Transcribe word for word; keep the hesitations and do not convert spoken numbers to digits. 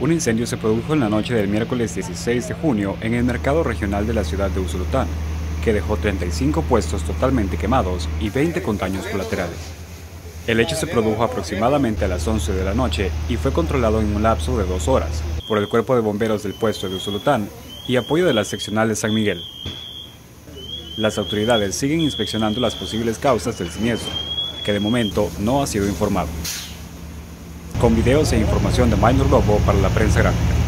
Un incendio se produjo en la noche del miércoles dieciséis de junio en el mercado regional de la ciudad de Usulután, que dejó treinta y cinco puestos totalmente quemados y veinte con daños colaterales. El hecho se produjo aproximadamente a las once de la noche y fue controlado en un lapso de dos horas por el cuerpo de bomberos del puesto de Usulután y apoyo de la seccional de San Miguel. Las autoridades siguen inspeccionando las posibles causas del siniestro, que de momento no ha sido informado. Con videos e información de Minor Lobo para La Prensa Gráfica.